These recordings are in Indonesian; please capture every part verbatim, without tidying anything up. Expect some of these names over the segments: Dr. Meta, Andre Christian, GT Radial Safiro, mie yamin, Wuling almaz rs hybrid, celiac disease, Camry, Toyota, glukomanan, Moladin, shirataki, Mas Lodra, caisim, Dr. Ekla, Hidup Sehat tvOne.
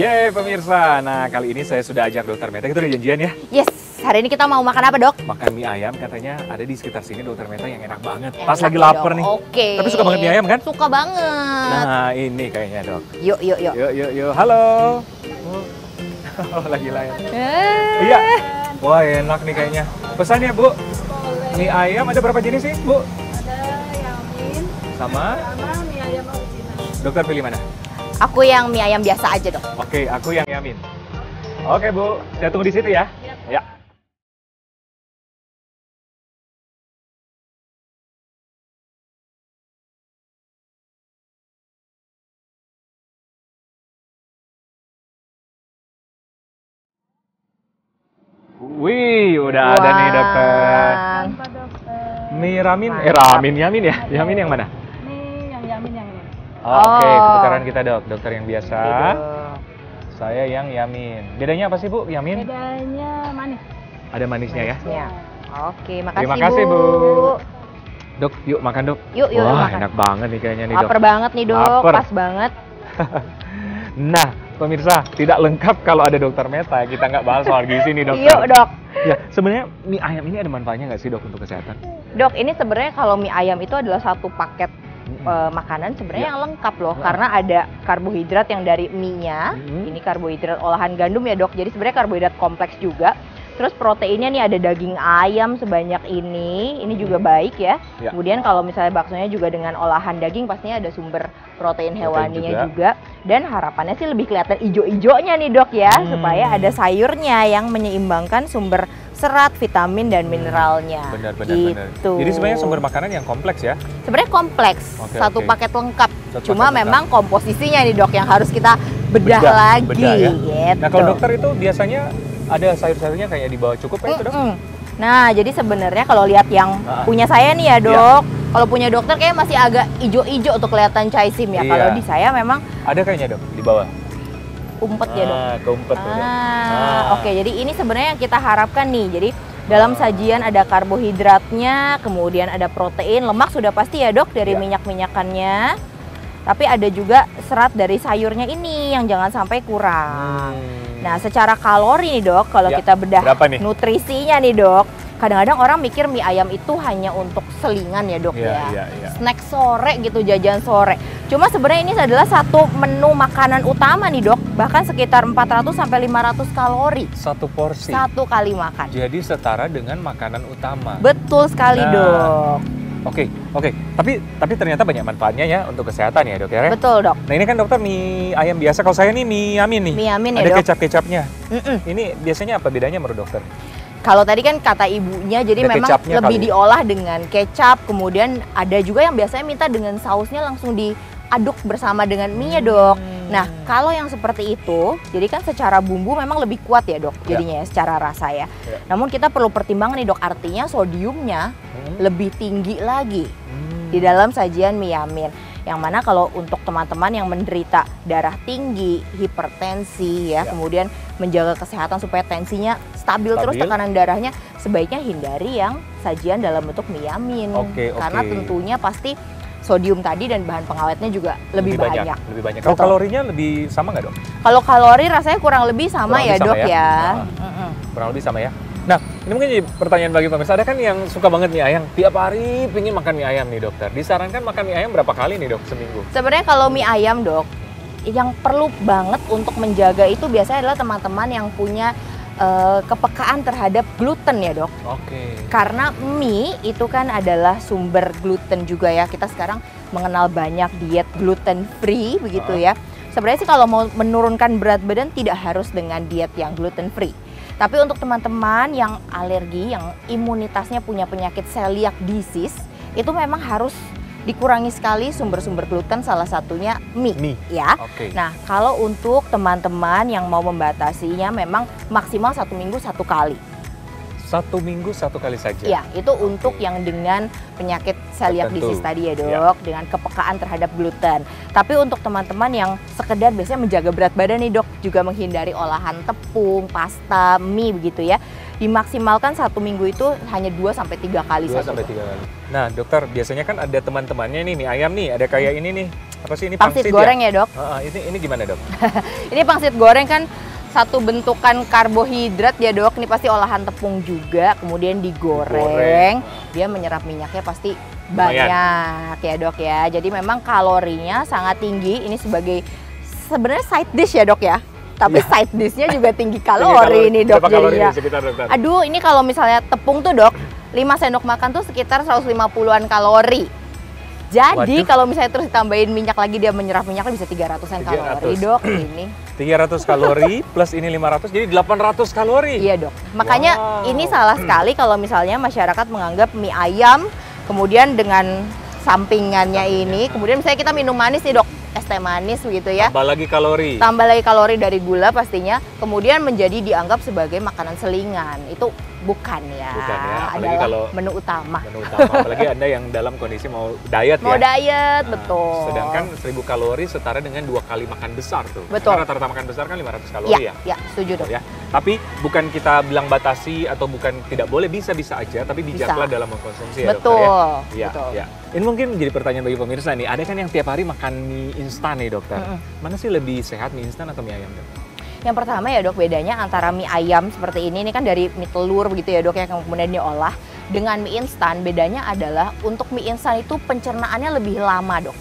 Yeay pemirsa, nah kali ini saya sudah ajak dokter Meta, kita udah janjian ya? Yes, hari ini kita mau makan apa dok? Makan mie ayam, katanya ada di sekitar sini dokter Meta yang enak banget. Enak. Pas lagi lapar dong. Nih, oke. Tapi suka banget mie ayam kan? Suka banget. Nah ini kayaknya dok. Yuk, yuk, yuk. Yuk, yuk, yuk. Halo. Oh, lagi lain. Eh. Iya. Wah enak nih kayaknya. Pesannya bu, mie ayam ada berapa jenis sih bu? Ada yang min. Sama? Sama mie ayam original. Dokter pilih mana? Aku yang mie ayam biasa aja dok. Oke, aku yang yamin. Oke bu, saya tunggu di situ ya. Ya. Wih, udah wow. Ada nih dokter. Mie ramin, eh ramin yamin ya, yamin yang mana? Oke, okay, oh. Kebetulan kita dok, dokter yang biasa. Hidup. Saya yang yamin. Bedanya apa sih bu, yamin? Bedanya manis. Ada manisnya, manisnya. Ya? Oke, makasih Terima kasih bu. bu. Dok, yuk makan dok. Yuk, yuk. Wah, makan. Enak banget nih kayaknya nih dok. Laper banget nih dok, Laper. Pas banget. Nah, pemirsa, tidak lengkap kalau ada dokter Meta. Kita nggak bahas soal gizi nih dokter. Yuk dok. Ya, sebenarnya mie ayam ini ada manfaatnya nggak sih dok untuk kesehatan? Dok, ini sebenarnya kalau mie ayam itu adalah satu paket. Uh, makanan sebenarnya ya. Yang lengkap loh, nah. Karena ada karbohidrat yang dari mie-nya, hmm. Ini karbohidrat olahan gandum ya dok, jadi sebenarnya karbohidrat kompleks juga. Terus proteinnya nih ada daging ayam sebanyak ini, ini juga baik ya. ya. Kemudian kalau misalnya baksonya juga dengan olahan daging pastinya ada sumber protein hewaninya protein juga. juga. Dan harapannya sih lebih kelihatan ijo-ijonya nih dok ya, hmm. Supaya ada sayurnya yang menyeimbangkan sumber serat, vitamin dan mineralnya. Benar, benar, gitu. benar. Jadi sebenarnya sumber makanan yang kompleks ya? Sebenarnya kompleks, okay, satu okay. paket lengkap. Satu Cuma paket memang lengkap. Komposisinya nih dok yang harus kita bedah, bedah lagi. Bedah, ya? gitu. Nah kalau dokter itu biasanya ada sayur-sayurnya kayak di bawah cukup ya, mm -mm. dok? Nah, jadi sebenarnya kalau lihat yang nah. punya saya nih ya dok, iya. Kalau punya dokter kayak masih agak ijo-ijo tuh kelihatan caisim ya. Iya. Kalau di saya memang ada kayaknya dok di bawah. Umpet ah, ya dok. Keumpet ah, dok. Ah. Oke, okay, jadi ini sebenarnya yang kita harapkan nih. Jadi dalam sajian ada karbohidratnya, kemudian ada protein, lemak sudah pasti ya dok dari iya. minyak-minyakannya. Tapi ada juga serat dari sayurnya ini yang jangan sampai kurang. Hmm. Nah, secara kalori nih dok, kalau ya, kita bedah nih? nutrisinya nih dok, kadang-kadang orang mikir mie ayam itu hanya untuk selingan ya dok ya, ya. ya, ya. Snack sore gitu, jajan sore. Cuma sebenarnya ini adalah satu menu makanan utama nih dok, bahkan sekitar empat ratus sampai lima ratus kalori. Satu porsi? Satu kali makan. Jadi setara dengan makanan utama? Betul sekali nah. dok. Oke, okay, oke. Okay. Tapi tapi ternyata banyak manfaatnya ya untuk kesehatan ya dok ya? Betul dok. Nah ini kan dokter mie ayam biasa, kalau saya ini mie yamin nih. Mie yamin ya dok? Ada kecap-kecapnya. Mm -mm. Ini biasanya apa bedanya menurut dokter? Kalau tadi kan kata ibunya, jadi ada memang lebih kali. diolah dengan kecap. Kemudian ada juga yang biasanya minta dengan sausnya langsung diaduk bersama dengan mie ya dok. Hmm. Nah kalau yang seperti itu, jadi kan secara bumbu memang lebih kuat ya dok jadinya ya. Ya, secara rasa ya. ya. Namun kita perlu pertimbangan nih dok, artinya sodiumnya hmm. lebih tinggi lagi hmm. di dalam sajian mie yamin. Yang mana kalau untuk teman-teman yang menderita darah tinggi, hipertensi ya, ya. Kemudian menjaga kesehatan supaya tensinya stabil, stabil terus tekanan darahnya, sebaiknya hindari yang sajian dalam bentuk mie yamin. Oke, karena oke. tentunya pasti sodium tadi dan bahan pengawetnya juga lebih, lebih banyak. banyak. Lebih banyak. Kalau kalorinya lebih sama nggak dok? Kalau kalori rasanya kurang lebih sama kurang ya lebih sama dok ya. ya. Nah, kurang lebih sama ya. Nah ini mungkin jadi pertanyaan bagi pemirsa, ada kan yang suka banget mie ayam, tiap hari pingin makan mie ayam nih dokter. Disarankan makan mie ayam berapa kali nih dok seminggu? Sebenarnya kalau mie ayam dok, yang perlu banget untuk menjaga itu biasanya adalah teman-teman yang punya Uh, kepekaan terhadap gluten ya dok. Oke. Okay. Karena mie itu kan adalah sumber gluten juga ya. Kita sekarang mengenal banyak diet gluten free begitu uh. ya. Sebenarnya sih kalau mau menurunkan berat badan tidak harus dengan diet yang gluten free. Tapi untuk teman-teman yang alergi, yang imunitasnya punya penyakit celiac disease, itu memang harus dikurangi sekali sumber-sumber gluten, salah satunya mie, mie. ya. Okay. Nah kalau untuk teman-teman yang mau membatasinya memang maksimal satu minggu satu kali. Satu minggu satu kali saja? Ya, itu okay. untuk yang dengan penyakit celiac disease tadi ya dok, ya. Dengan kepekaan terhadap gluten. Tapi untuk teman-teman yang sekedar biasanya menjaga berat badan nih dok, juga menghindari olahan tepung, pasta, mie begitu ya. Dimaksimalkan satu minggu itu hanya dua sampai tiga kali. dua sampai tiga kali. Nah dokter, biasanya kan ada teman-temannya nih mie ayam nih, ada kayak ini nih. Apa sih ini pangsit, pangsit goreng ya, ya Dok? Uh, ini ini gimana Dok? Ini pangsit goreng kan satu bentukan karbohidrat ya Dok. Ini pasti olahan tepung juga, kemudian digoreng. Goreng. Dia menyerap minyaknya pasti banyak ya Dok ya. Jadi memang kalorinya sangat tinggi. Ini sebagai sebenarnya side dish ya Dok ya. Tapi ya, side dishnya juga tinggi kalori ini Dok. Kalori ini sekitar, aduh, ini kalau misalnya tepung tuh Dok, lima sendok makan tuh sekitar seratus lima puluhan kalori. Jadi waduh, kalau misalnya terus ditambahin minyak lagi, dia menyerap minyaknya bisa tiga ratusan kalori Dok ini. tiga ratus kalori plus ini lima ratus, jadi delapan ratus kalori. Iya Dok. Makanya wow, ini salah sekali kalau misalnya masyarakat menganggap mie ayam kemudian dengan sampingannya ini, kemudian misalnya kita minum manis nih Dok, es teh manis begitu ya. Tambah lagi kalori. Tambah lagi kalori dari gula pastinya, kemudian menjadi dianggap sebagai makanan selingan. Itu bukan ya, bukan ya. Apalagi kalau menu utama. Menu utama, apalagi Anda yang dalam kondisi mau diet mau ya. Mau diet, nah, betul. Sedangkan seribu kalori setara dengan dua kali makan besar tuh. Betul. Karena rata-rata makan besar kan lima ratus kalori ya. Ya, ya setuju Dok. Ya. Tapi bukan kita bilang batasi atau bukan tidak boleh, bisa-bisa aja, tapi bijaklah dalam mengkonsumsi ya, betul, dokter ya. Ya, betul. Ya. Ini mungkin menjadi pertanyaan bagi pemirsa nih, ada kan yang tiap hari makan mie instan nih Dokter. Mm-mm. Mana sih lebih sehat, mie instan atau mie ayam Dok? Yang pertama ya Dok, bedanya antara mie ayam seperti ini, ini kan dari mie telur begitu ya Dok ya, kemudian diolah. Dengan mie instan, bedanya adalah untuk mie instan itu pencernaannya lebih lama Dok.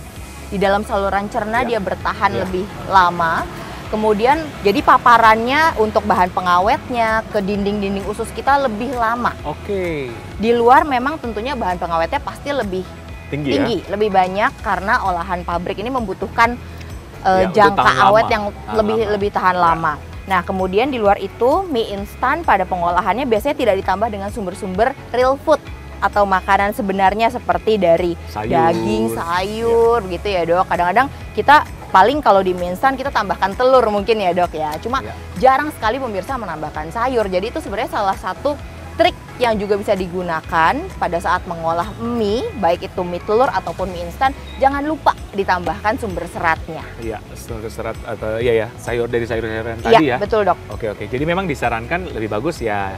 Di dalam saluran cerna ya, dia bertahan ya, lebih lama. Kemudian jadi paparannya untuk bahan pengawetnya ke dinding-dinding usus kita lebih lama. Oke. Di luar memang tentunya bahan pengawetnya pasti lebih tinggi, tinggi ya? Lebih banyak karena olahan pabrik ini membutuhkan uh, ya, jangka awet lama, yang tahan lebih lama. lebih tahan nah. lama. Nah, kemudian di luar itu mie instan pada pengolahannya biasanya tidak ditambah dengan sumber-sumber real food atau makanan sebenarnya seperti dari sayur, daging, sayur, ya, gitu ya Dok. Kadang-kadang kita paling kalau di mie instan kita tambahkan telur mungkin ya Dok ya. Cuma ya, jarang sekali pemirsa menambahkan sayur. Jadi itu sebenarnya salah satu trik yang juga bisa digunakan pada saat mengolah mie, baik itu mie telur ataupun mie instan, jangan lupa ditambahkan sumber seratnya. Iya, sumber serat atau iya ya, sayur dari sayur-sayuran tadi ya. Iya, betul Dok. Oke, oke. Jadi memang disarankan lebih bagus ya,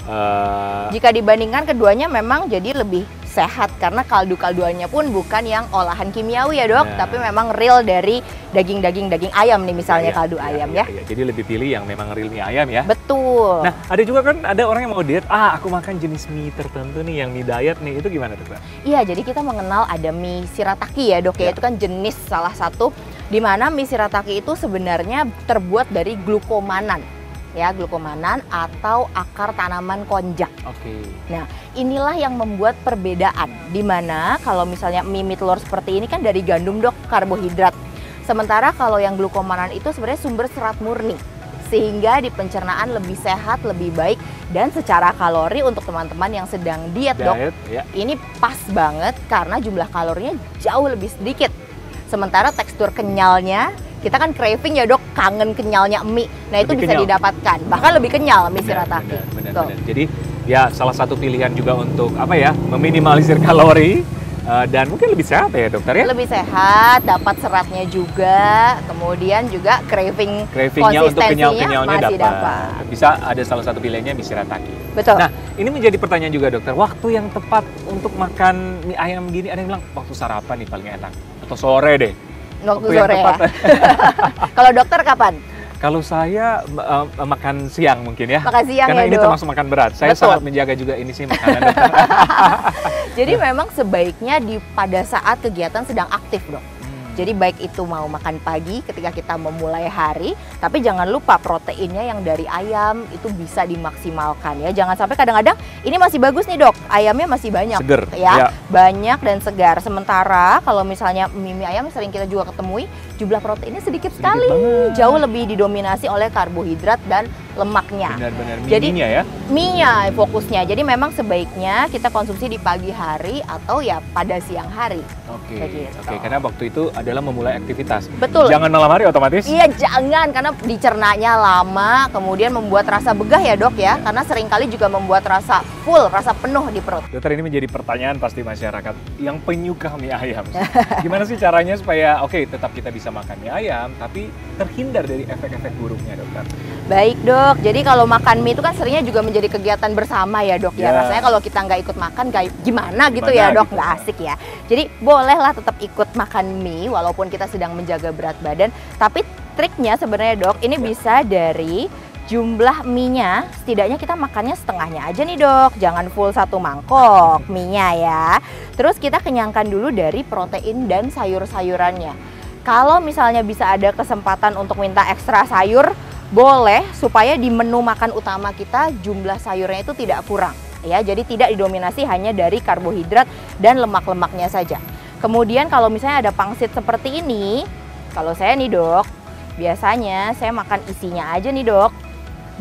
Uh... jika dibandingkan keduanya memang jadi lebih sehat karena kaldu-kalduannya pun bukan yang olahan kimiawi ya Dok, nah, tapi memang real dari daging-daging daging ayam nih misalnya, iya, kaldu iya, ayam iya, ya. Iya. Jadi lebih pilih yang memang real mie ayam ya. Betul. Nah, ada juga kan ada orang yang mau diet, ah aku makan jenis mie tertentu nih yang mie diet nih, itu gimana Dok? Iya, jadi kita mengenal ada mie shirataki ya Dok ya, ya, itu kan jenis salah satu di mana mie shirataki itu sebenarnya terbuat dari glukomanan. Ya, glukomanan atau akar tanaman konjak. Oke. Nah, inilah yang membuat perbedaan. Dimana kalau misalnya mie, mie telur seperti ini kan dari gandum Dok, karbohidrat. Sementara kalau yang glukomanan itu sebenarnya sumber serat murni, sehingga di pencernaan lebih sehat, lebih baik. Dan secara kalori untuk teman-teman yang sedang diet, diet Dok, ya, ini pas banget karena jumlah kalorinya jauh lebih sedikit. Sementara tekstur kenyalnya, kita kan craving ya Dok, kangen kenyalnya mie. Nah, lebih itu bisa kenyal didapatkan, bahkan lebih kenyal mie shirataki. Benar, benar, benar. Jadi ya salah satu pilihan juga untuk apa ya, meminimalisir kalori uh, dan mungkin lebih sehat ya Dokter ya. Lebih sehat, dapat seratnya juga, kemudian juga craving cravingnya untuk kenyal-kenyalnya dapat. dapat. Bisa ada salah satu pilihannya mie shirataki. Betul. Nah, ini menjadi pertanyaan juga Dokter, waktu yang tepat untuk makan mie ayam gini, ada yang bilang waktu sarapan nih paling enak atau sore deh. Waktu, waktu sore ya. Kalau dokter kapan? Kalau saya uh, makan siang mungkin ya. Makan siang karena ya, ini Dok, termasuk makan berat. Saya betul, sangat menjaga juga ini sih makanan. Jadi memang sebaiknya di pada saat kegiatan sedang aktif Dok. Hmm. Jadi baik itu mau makan pagi ketika kita memulai hari, tapi jangan lupa proteinnya yang dari ayam itu bisa dimaksimalkan ya. Jangan sampai kadang-kadang ini masih bagus nih Dok, ayamnya masih banyak, seger, ya, ya, banyak dan segar. Sementara kalau misalnya mie, mie ayam sering kita juga ketemui, jumlah proteinnya sedikit, sedikit sekali, banget, jauh lebih didominasi oleh karbohidrat dan lemaknya. Benar-benar mie-nya ya? Mie-nya fokusnya. Jadi memang sebaiknya kita konsumsi di pagi hari atau ya pada siang hari. Oke, gitu, oke, karena waktu itu adalah memulai aktivitas. Betul. Jangan malam hari otomatis? Iya, jangan, karena dicernanya lama, kemudian membuat rasa begah ya Dok ya, ya, karena seringkali juga membuat rasa full, rasa penuh di perut. Dokter, ini menjadi pertanyaan pasti masyarakat yang penyuka mie ayam. Gimana sih caranya supaya oke okay, tetap kita bisa makan mie ayam, tapi terhindar dari efek-efek buruknya, dokter? Baik dok, jadi kalau makan mie itu kan seringnya juga menjadi kegiatan bersama ya dok ya. ya. Rasanya kalau kita nggak ikut makan gimana, gimana gitu ya dok, nggak gitu. Asik ya. Jadi bolehlah tetap ikut makan mie walaupun kita sedang menjaga berat badan. Tapi triknya sebenarnya dok, ini ya. bisa dari jumlah mie-nya, setidaknya kita makannya setengahnya aja nih dok. Jangan full satu mangkok mie-nya ya. Terus kita kenyangkan dulu dari protein dan sayur-sayurannya. Kalau misalnya bisa ada kesempatan untuk minta ekstra sayur, boleh, supaya di menu makan utama kita jumlah sayurnya itu tidak kurang ya, jadi tidak didominasi hanya dari karbohidrat dan lemak-lemaknya saja. Kemudian kalau misalnya ada pangsit seperti ini, kalau saya nih dok, biasanya saya makan isinya aja nih dok,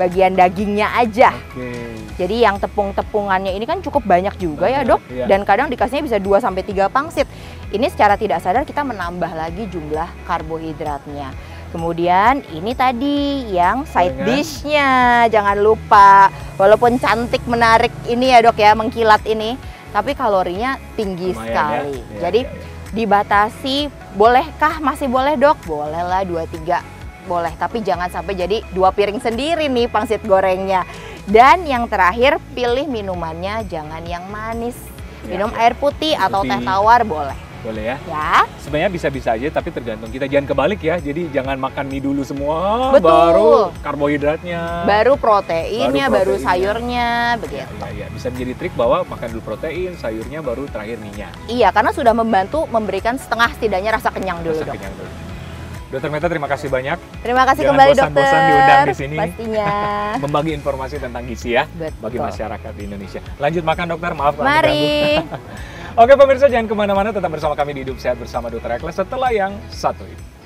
bagian dagingnya aja. Oke. Jadi yang tepung-tepungannya ini kan cukup banyak juga banyak, ya dok, iya. dan kadang dikasihnya bisa dua sampai tiga pangsit. Ini secara tidak sadar kita menambah lagi jumlah karbohidratnya. Kemudian ini tadi yang side dish-nya, jangan lupa, walaupun cantik menarik ini ya dok ya, mengkilat ini, tapi kalorinya tinggi lumayan sekali. Ya. Ya, Jadi ya, ya. dibatasi, bolehkah masih boleh dok? Boleh lah, dua tiga boleh, tapi jangan sampai jadi dua piring sendiri nih pangsit gorengnya. Dan yang terakhir, pilih minumannya jangan yang manis, minum ya, ya. air putih atau putih. teh tawar boleh. Boleh ya? Ya. Sebenarnya bisa-bisa aja, tapi tergantung kita. Jangan kebalik ya, jadi jangan makan mie dulu semua, Betul. baru karbohidratnya, baru proteinnya, baru, baru sayurnya, begitu. Ya, ya, ya. Bisa menjadi trik bahwa makan dulu protein, sayurnya baru terakhir mie-nya. Iya, karena sudah membantu memberikan setengah setidaknya rasa kenyang dulu, rasa dok. Kenyang dulu. Dokter Meta, terima kasih banyak. Terima kasih Jangan kembali bosan-bosan dokter. Jangan bosan-bosan diundang di sini. Pastinya. Membagi informasi tentang gizi ya, Betul. bagi masyarakat di Indonesia. Lanjut makan dokter, maaf. Mari. Oke pemirsa, jangan kemana-mana, tetap bersama kami di Hidup Sehat bersama dokter Ekla setelah yang satu ini.